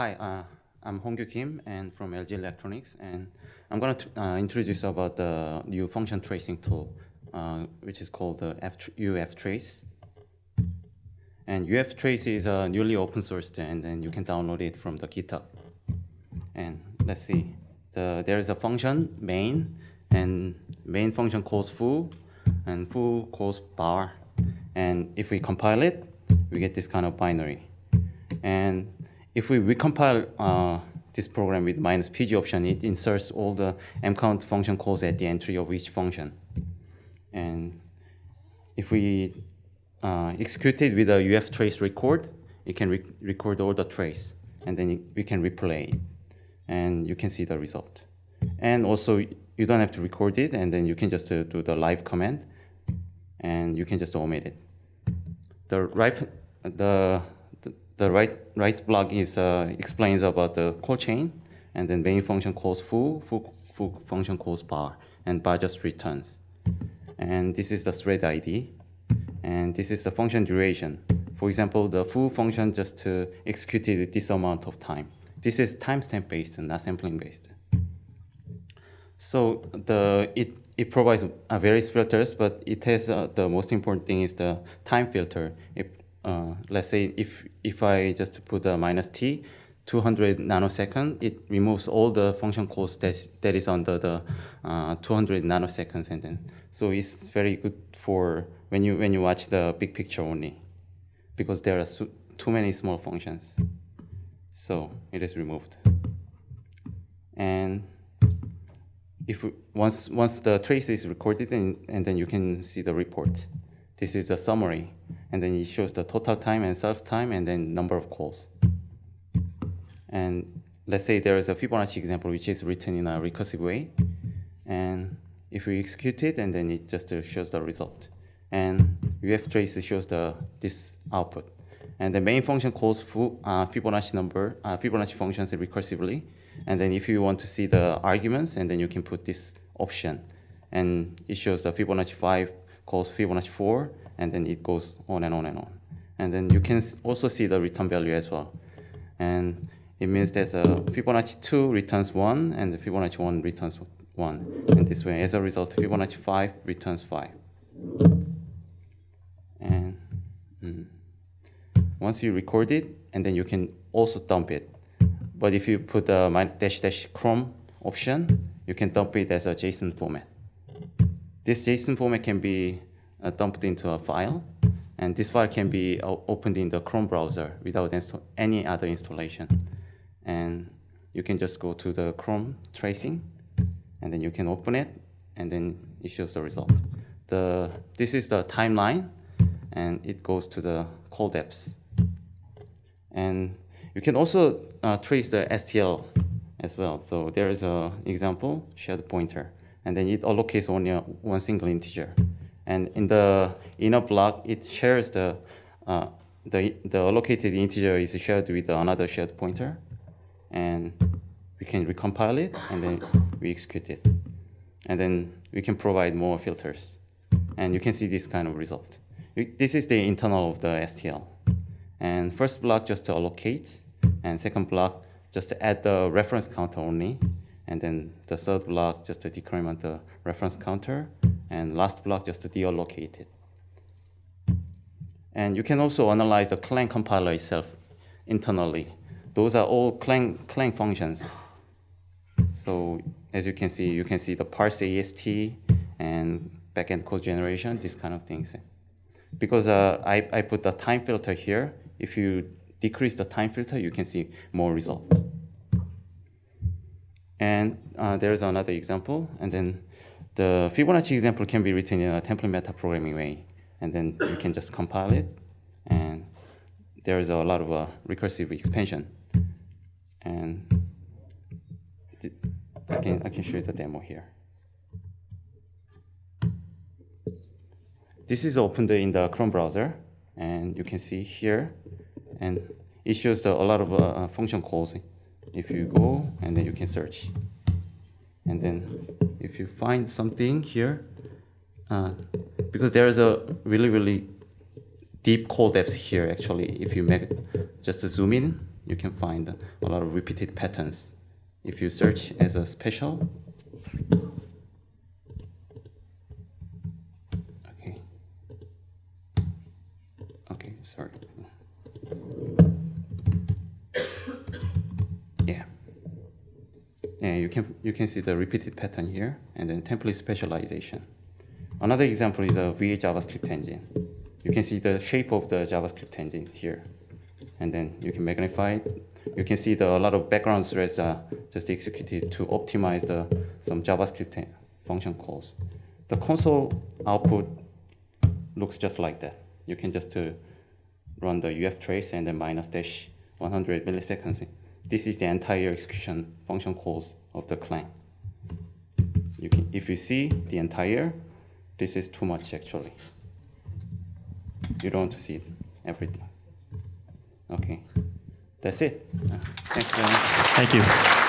Hi, I'm Honggyu Kim and from LG Electronics, and I'm going to introduce about the new function tracing tool, which is called the uftrace. And uftrace is newly open sourced, and then you can download it from the GitHub. And let's see, there is a function main, and main function calls foo, and foo calls bar. And if we compile it, we get this kind of binary. And if we recompile this program with -pg option, it inserts all the mcount function calls at the entry of each function. And if we execute it with a uftrace record, it can record all the trace, and then we can replay it, and you can see the result. And also, you don't have to record it, and then you can just do the live command, and you can just omit it. The right block is explains about the call chain, and then main function calls foo, foo function calls bar, and bar just returns. And this is the thread ID, and this is the function duration. For example, the foo function just executed this amount of time. This is timestamp based and not sampling based. So it provides various filters, but it has the most important thing is the time filter. Let's say if I just put a -t, 200 nanosecond, it removes all the function calls that is under the 200 nanoseconds, and then so it's very good for when you watch the big picture only, because there are too many small functions. So it is removed. And if once the trace is recorded, and then you can see the report. This is a summary, and then it shows the total time and self time, and then number of calls. And let's say there is a Fibonacci example which is written in a recursive way, and if we execute it, and then it just shows the result. And uftrace shows this output. And the main function calls Fibonacci functions recursively, and then if you want to see the arguments, and then you can put this option, and it shows the Fibonacci 5 calls Fibonacci 4, and then it goes on and on and on. And then you can also see the return value as well. And it means that Fibonacci 2 returns 1, and the Fibonacci 1 returns 1. And this way, as a result, Fibonacci 5 returns 5. And once you record it, and then you can also dump it. But if you put the -Chrome option, you can dump it as a JSON format. This JSON format can be dumped into a file, and this file can be opened in the Chrome browser without any other installation. And you can just go to the Chrome tracing, and then you can open it, and then it shows the result. This is the timeline, and it goes to the call depths. And you can also trace the STL as well. So there is an example, shared pointer. And then it allocates only one single integer, and in the inner block, it shares the allocated integer is shared with another shared pointer, and we can recompile it, and then we execute it, and then we can provide more filters, and you can see this kind of result. This is the internal of the STL, and first block just allocates, and second block just add the reference counter only. And then the third block just to decrement the reference counter, and last block just to deallocate it. And you can also analyze the Clang compiler itself internally. Those are all Clang functions. So as you can see the parse AST and backend code generation, these kind of things. Because I put the time filter here, if you decrease the time filter, you can see more results. And there is another example, and then the Fibonacci example can be written in a template metaprogramming way, and then you can just compile it, and there is a lot of recursive expansion. And I can show you the demo here. This is opened in the Chrome browser, and you can see here, and it shows a lot of function calls. If you go, and then you can search, and then if you find something here, because there is a really deep call depth here actually. If you just zoom in, you can find a lot of repeated patterns. If you search as a special, okay, sorry. Yeah, and you can see the repeated pattern here, and then template specialization. Another example is a V8 JavaScript engine. You can see the shape of the JavaScript engine here, and then you can magnify it. You can see a lot of background threads are just executed to optimize some JavaScript function calls. The console output looks just like that. You can just run the uftrace and then --100 milliseconds. This is the entire execution function calls of the Clang. If you see the entire, this is too much actually. You don't want to see everything. Okay. That's it. Thanks very much. Thank you.